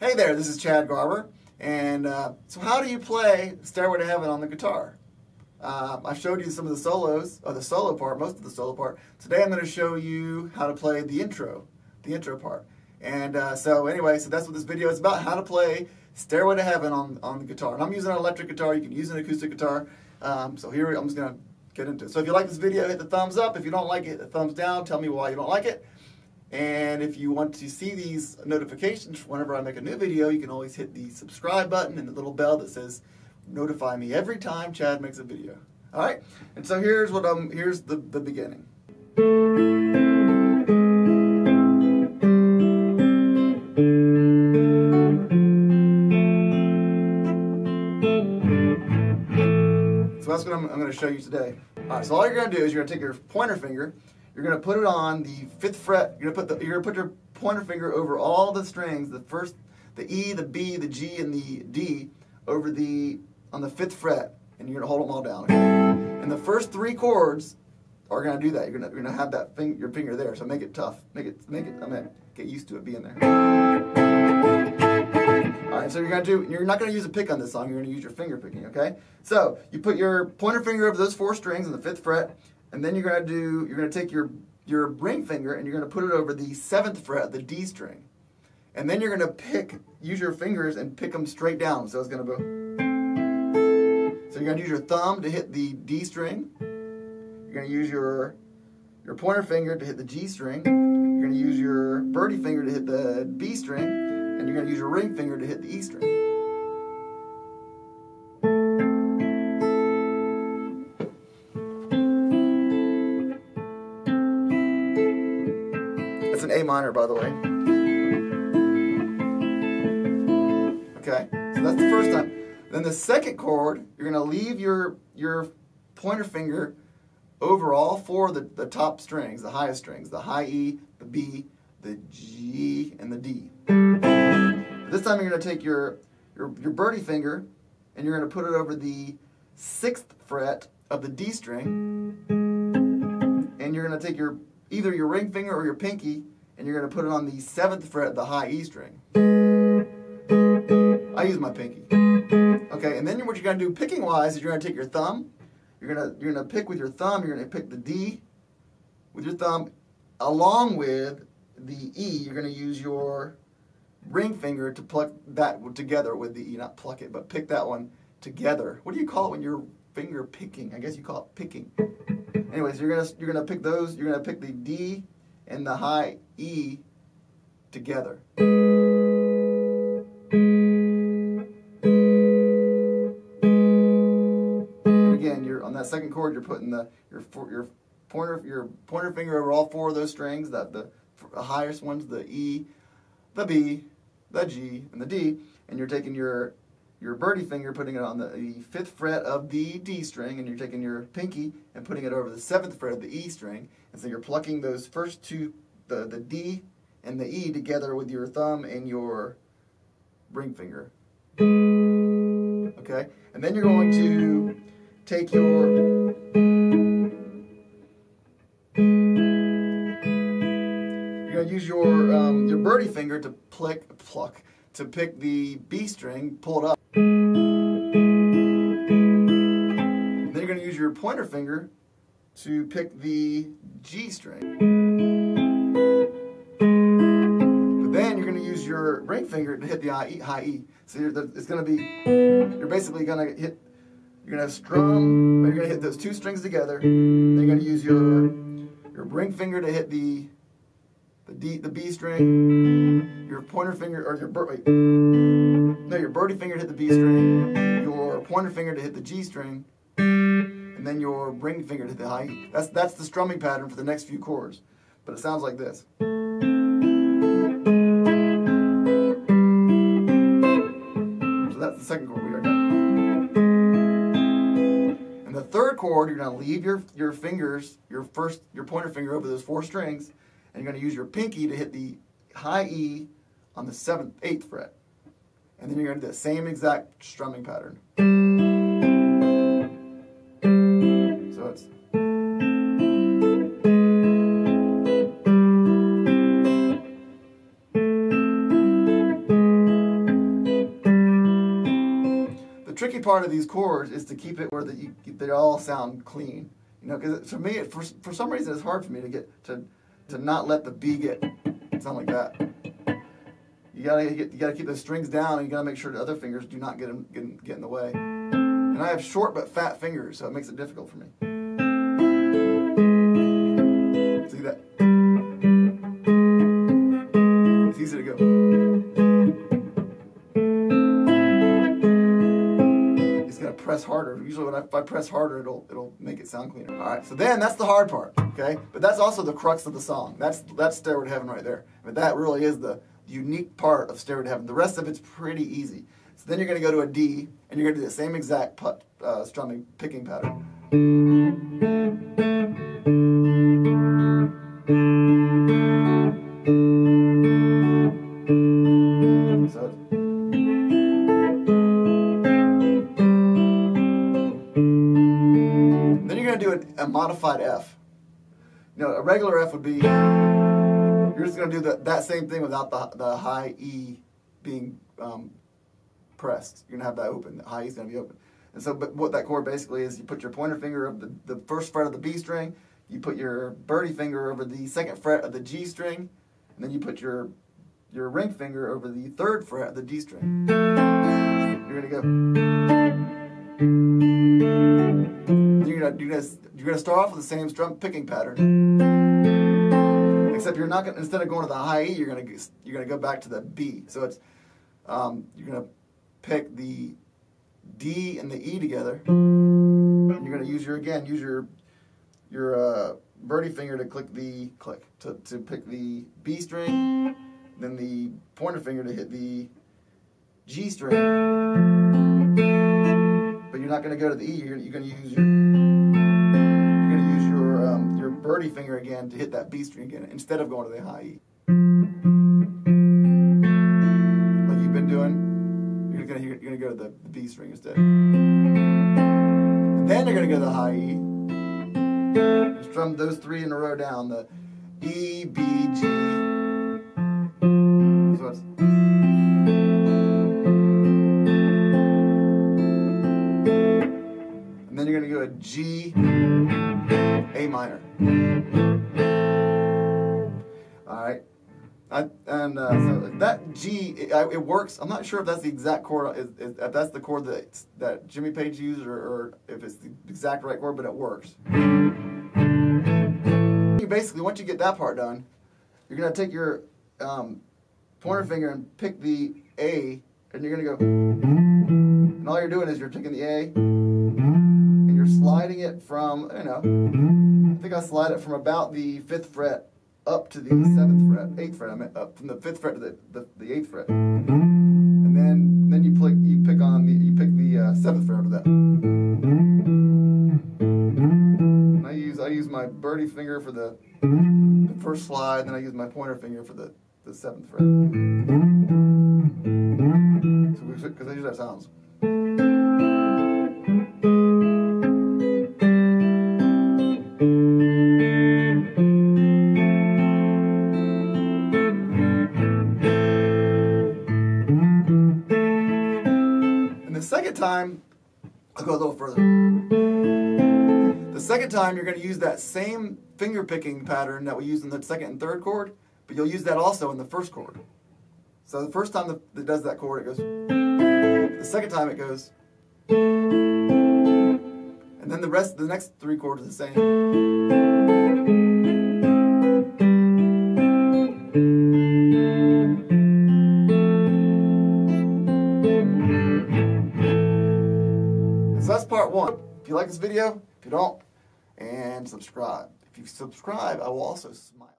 Hey there, this is Chad Garber, and so how do you play Stairway to Heaven on the guitar? I showed you some of the solos, or the solo part, most of the solo part. Today I'm going to show you how to play the intro part. And so that's what this video is about, how to play Stairway to Heaven on the guitar. And I'm using an electric guitar, you can use an acoustic guitar, so here I'm just going to get into it. So if you like this video, hit the thumbs up. If you don't like it, the thumbs down, tell me why you don't like it. And if you want to see these notifications whenever I make a new video, you can always hit the subscribe button and the little bell that says notify me every time Chad makes a video. All right, and so here's what here's the beginning. So that's what I'm going to show you today. All right, so all you're going to do is you're going to take your pointer finger. You're going to put it on the 5th fret. You're going to put your pointer finger over all the strings, the E, the B, the G, and the D, on the 5th fret, and you're going to hold them all down. Okay? And the first 3 chords are going to do that. You're going to have that your finger there. So make it tough. I'm going to get used to it being there. All right. So you're not going to use a pick on this song. You're going to use your finger picking. Okay. So you put your pointer finger over those 4 strings in the 5th fret. And then you're gonna take your ring finger and you're gonna put it over the 7th fret, the D string. And then you're gonna use your fingers and pick them straight down. So it's gonna go. So you're gonna use your thumb to hit the D string. You're gonna use your pointer finger to hit the G string. You're gonna use your birdie finger to hit the B string, and you're gonna use your ring finger to hit the E string. It's an A minor, by the way. Okay, so that's the first time. Then the second chord, you're going to leave your pointer finger over all 4 of the top strings, the highest strings, the high E, the B, the G, and the D. This time you're going to take your birdie finger and you're going to put it over the 6th fret of the D string, and you're going to take either your ring finger or your pinky, and you're going to put it on the 7th fret, the high E string. I use my pinky. Okay, and then what you're going to do picking-wise is you're going to take your thumb, you're going to pick with your thumb, you're going to pick the D with your thumb, along with the E, you're going to use your ring finger to pluck that together with the E, not pluck it, but pick that one together. What do you call it when you're finger picking? I guess you call it picking. Anyways, you're gonna pick those. You're gonna pick the D and the high E together. And again, you're on that second chord. You're putting your pointer finger over all 4 of those strings. The highest ones, the E, the B, the G, and the D. And you're taking your birdie finger, putting it on the 5th fret of the D string, and you're taking your pinky and putting it over the 7th fret of the E string, and so you're plucking those first 2, the D and the E, together with your thumb and your ring finger. Okay, and then you're going to take your your birdie finger to pick the B string, pull it up. Then you're going to use your pointer finger to pick the G string. But then you're going to use your ring finger to hit the high E. So you're going to strum, but you're going to hit those 2 strings together. Then you're going to use your ring finger to hit the B string, your birdie finger to hit the B string, your pointer finger to hit the G string, and then your ring finger to hit the high E. That's the strumming pattern for the next few chords, but it sounds like this. So that's the second chord we are done. And the third chord, you're going to leave your pointer finger over those 4 strings, and you're going to use your pinky to hit the high E on the 8th fret. And then you're going to do the same exact strumming pattern. So it's... tricky part of these chords is to keep it where they all sound clean. You know, because for me, for some reason, it's hard for me to get to not let the B get sound like that. You gotta keep the strings down, and you gotta make sure the other fingers do not get in the way. And I have short but fat fingers, so it makes it difficult for me. See that? It's easy to go. You just gotta press harder. Usually, if I press harder, it'll make it sound cleaner. All right. So then that's the hard part, okay? But that's also the crux of the song. That's Stairway to Heaven right there. But that really is the unique part of Stairway to Heaven. The rest of it's pretty easy. So then you're going to go to a D, and you're going to do the same exact strumming picking pattern. Then you're going to do a modified F. You know, a regular F would be... You're just going to do that same thing without the high E being pressed. You're going to have that open. The high E is going to be open. And so but what that chord basically is, you put your pointer finger of the first fret of the B string, you put your birdie finger over the second fret of the G string, and then you put your ring finger over the third fret of the D string. You're going to go. You're going to start off with the same strum picking pattern. Except you're not going to, instead of going to the high E, you're going to go back to the B. So it's you're going to pick the D and the E together, and you're going to use your birdie finger to click to pick the B string, then the pointer finger to hit the G string. But you're not going to go to the E. You're going to use your birdie finger again to hit that B string again instead of going to the high E. Like you've been doing, you're gonna go to the B string instead. And then you're gonna go to the high E. Strum those three in a row down, the E, B, G. So it's and then you're gonna go to G. A minor. All right, so that G it works. I'm not sure if that's the exact chord, if that's the chord that Jimmy Page used, or if it's the exact right chord, but it works. You basically, once you get that part done, you're gonna take your pointer finger and pick the A, and you're gonna go. And all you're doing is you're taking the A. Sliding it from, you know, I think I slide it from about the 5th fret up to the 7th fret, 8th fret, I meant up from the 5th fret to the 8th fret. And then you pick the 7th fret after that. And I use my birdie finger for the first slide, and then I use my pointer finger for the 7th fret. So, because they just have sounds. Time, I'll go a little further. The second time, you're going to use that same finger picking pattern that we used in the second and third chord, but you'll use that also in the first chord. So the first time it does that chord, it goes. The second time, it goes. And then the next three chords are the same. Part one. If you like this video, if you don't, and subscribe. If you subscribe, I will also smile.